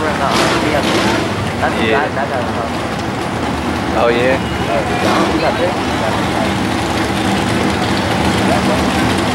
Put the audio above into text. ruin that idea. That's yeah. That guy was on. Oh yeah? Oh, yeah.